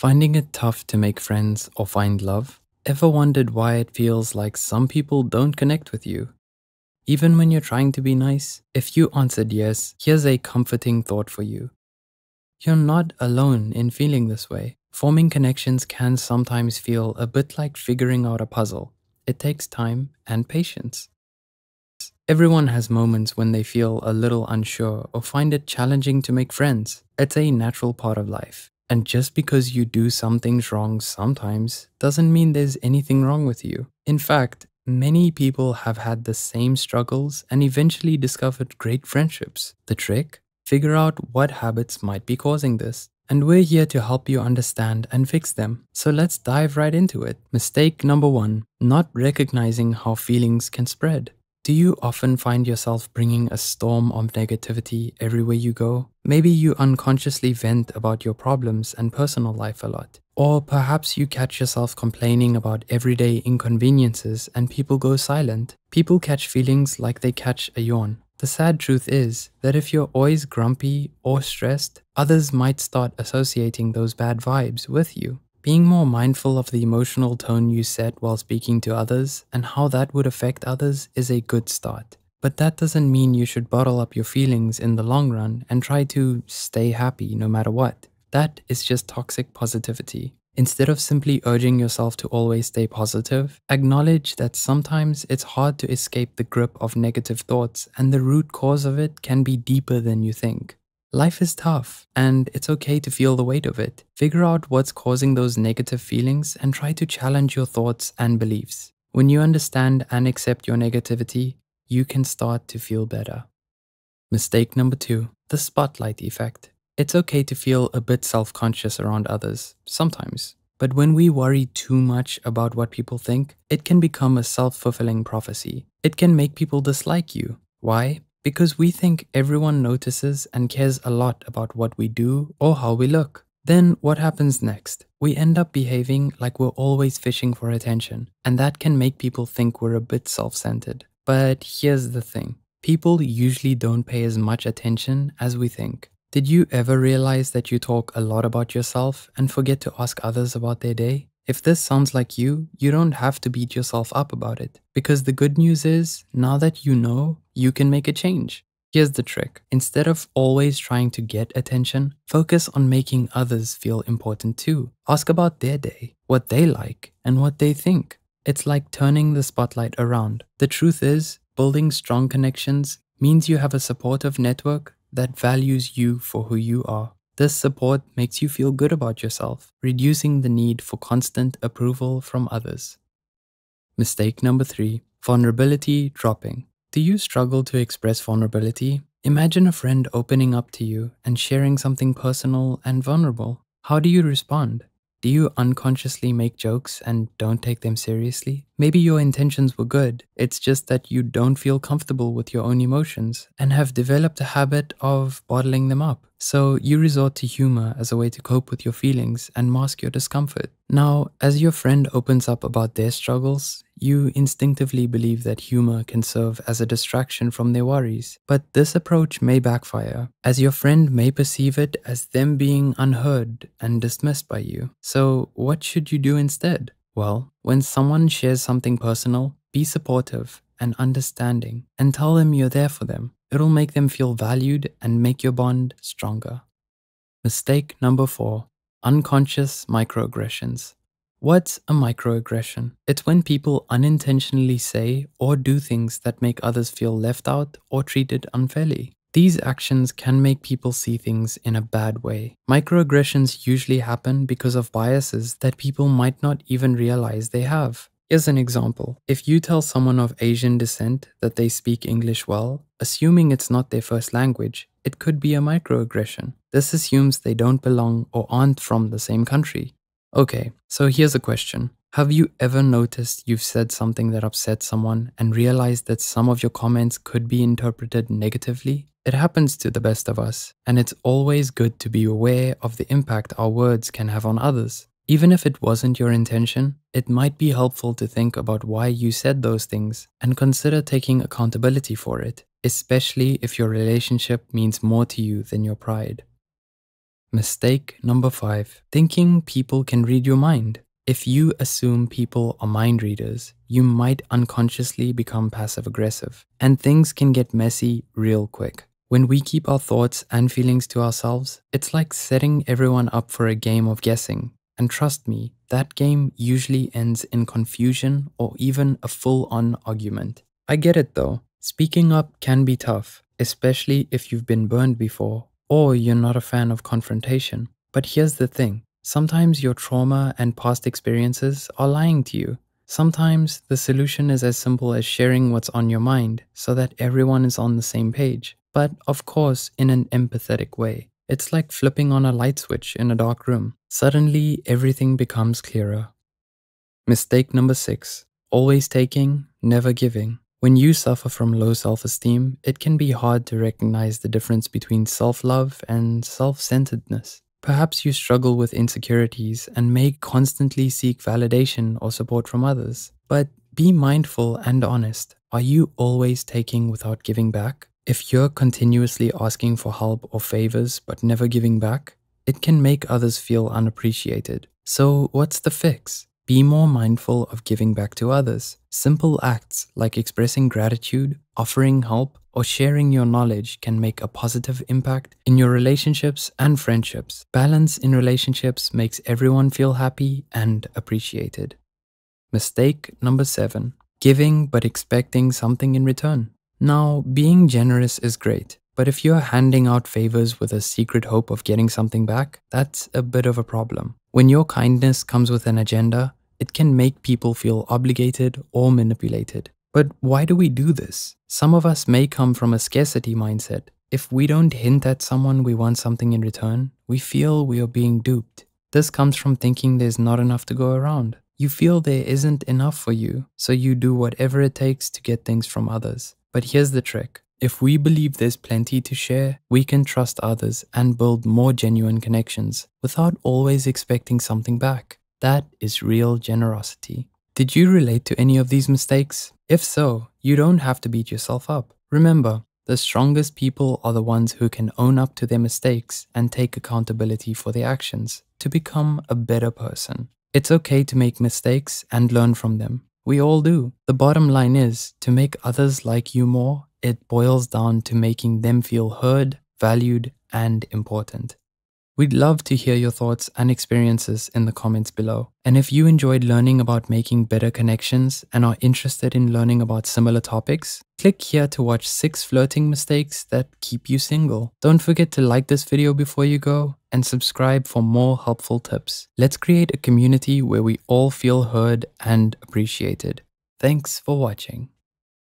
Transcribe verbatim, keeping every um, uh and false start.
Finding it tough to make friends or find love? Ever wondered why it feels like some people don't connect with you? Even when you're trying to be nice? If you answered yes, here's a comforting thought for you. You're not alone in feeling this way. Forming connections can sometimes feel a bit like figuring out a puzzle. It takes time and patience. Everyone has moments when they feel a little unsure or find it challenging to make friends. It's a natural part of life. And just because you do some things wrong sometimes doesn't mean there's anything wrong with you. In fact, many people have had the same struggles and eventually discovered great friendships. The trick? Figure out what habits might be causing this. And we're here to help you understand and fix them. So let's dive right into it. Mistake number one, not recognizing how feelings can spread. Do you often find yourself bringing a storm of negativity everywhere you go? Maybe you unconsciously vent about your problems and personal life a lot. Or perhaps you catch yourself complaining about everyday inconveniences and people go silent. People catch feelings like they catch a yawn. The sad truth is that if you're always grumpy or stressed, others might start associating those bad vibes with you. Being more mindful of the emotional tone you set while speaking to others and how that would affect others is a good start. But that doesn't mean you should bottle up your feelings in the long run and try to stay happy no matter what. That is just toxic positivity. Instead of simply urging yourself to always stay positive, acknowledge that sometimes it's hard to escape the grip of negative thoughts and the root cause of it can be deeper than you think. Life is tough, and it's okay to feel the weight of it. Figure out what's causing those negative feelings and try to challenge your thoughts and beliefs. When you understand and accept your negativity, you can start to feel better. Mistake number two, the spotlight effect. It's okay to feel a bit self-conscious around others, sometimes. But when we worry too much about what people think, it can become a self-fulfilling prophecy. It can make people dislike you. Why? Because we think everyone notices and cares a lot about what we do or how we look. Then what happens next? We end up behaving like we're always fishing for attention, and that can make people think we're a bit self-centered. But here's the thing. People usually don't pay as much attention as we think. Did you ever realize that you talk a lot about yourself and forget to ask others about their day? If this sounds like you, you don't have to beat yourself up about it. Because the good news is, now that you know, you can make a change. Here's the trick. Instead of always trying to get attention, focus on making others feel important too. Ask about their day, what they like, and what they think. It's like turning the spotlight around. The truth is, building strong connections means you have a supportive network that values you for who you are. This support makes you feel good about yourself, reducing the need for constant approval from others. Mistake number three, vulnerability dropping. Do you struggle to express vulnerability? Imagine a friend opening up to you and sharing something personal and vulnerable. How do you respond? Do you unconsciously make jokes and don't take them seriously? Maybe your intentions were good, it's just that you don't feel comfortable with your own emotions and have developed a habit of bottling them up. So you resort to humor as a way to cope with your feelings and mask your discomfort. Now, as your friend opens up about their struggles, you instinctively believe that humor can serve as a distraction from their worries. But this approach may backfire, as your friend may perceive it as them being unheard and dismissed by you. So what should you do instead? Well, when someone shares something personal, be supportive and understanding and tell them you're there for them. It'll make them feel valued and make your bond stronger. Mistake number four, unconscious microaggressions. What's a microaggression? It's when people unintentionally say or do things that make others feel left out or treated unfairly. These actions can make people see things in a bad way. Microaggressions usually happen because of biases that people might not even realize they have. Here's an example. If you tell someone of Asian descent that they speak English well, assuming it's not their first language, it could be a microaggression. This assumes they don't belong or aren't from the same country. Okay, so here's a question. Have you ever noticed you've said something that upset someone and realized that some of your comments could be interpreted negatively? It happens to the best of us, and it's always good to be aware of the impact our words can have on others. Even if it wasn't your intention, it might be helpful to think about why you said those things and consider taking accountability for it, especially if your relationship means more to you than your pride. Mistake number five, thinking people can read your mind. If you assume people are mind readers, you might unconsciously become passive-aggressive, and things can get messy real quick. When we keep our thoughts and feelings to ourselves, it's like setting everyone up for a game of guessing. And trust me, that game usually ends in confusion or even a full-on argument. I get it though. Speaking up can be tough, especially if you've been burned before or you're not a fan of confrontation. But here's the thing. Sometimes your trauma and past experiences are lying to you. Sometimes the solution is as simple as sharing what's on your mind so that everyone is on the same page. But of course, in an empathetic way. It's like flipping on a light switch in a dark room. Suddenly, everything becomes clearer. Mistake number six. Always taking, never giving. When you suffer from low self-esteem, it can be hard to recognize the difference between self-love and self-centeredness. Perhaps you struggle with insecurities and may constantly seek validation or support from others. But be mindful and honest. Are you always taking without giving back? If you're continuously asking for help or favors but never giving back, it can make others feel unappreciated. So what's the fix? Be more mindful of giving back to others. Simple acts like expressing gratitude, offering help, or sharing your knowledge can make a positive impact in your relationships and friendships. Balance in relationships makes everyone feel happy and appreciated. Mistake number seven. Giving but expecting something in return. Now, being generous is great, but if you're handing out favors with a secret hope of getting something back, that's a bit of a problem. When your kindness comes with an agenda, it can make people feel obligated or manipulated. But why do we do this? Some of us may come from a scarcity mindset. If we don't hint at someone we want something in return, we feel we are being duped. This comes from thinking there's not enough to go around. You feel there isn't enough for you, so you do whatever it takes to get things from others. But here's the trick. If we believe there's plenty to share, we can trust others and build more genuine connections without always expecting something back. That is real generosity. Did you relate to any of these mistakes? If so, you don't have to beat yourself up. Remember, the strongest people are the ones who can own up to their mistakes and take accountability for their actions to become a better person. It's okay to make mistakes and learn from them. We all do. The bottom line is, to make others like you more, it boils down to making them feel heard, valued, and important. We'd love to hear your thoughts and experiences in the comments below. And if you enjoyed learning about making better connections and are interested in learning about similar topics, click here to watch six flirting mistakes that keep you single. Don't forget to like this video before you go and subscribe for more helpful tips. Let's create a community where we all feel heard and appreciated. Thanks for watching.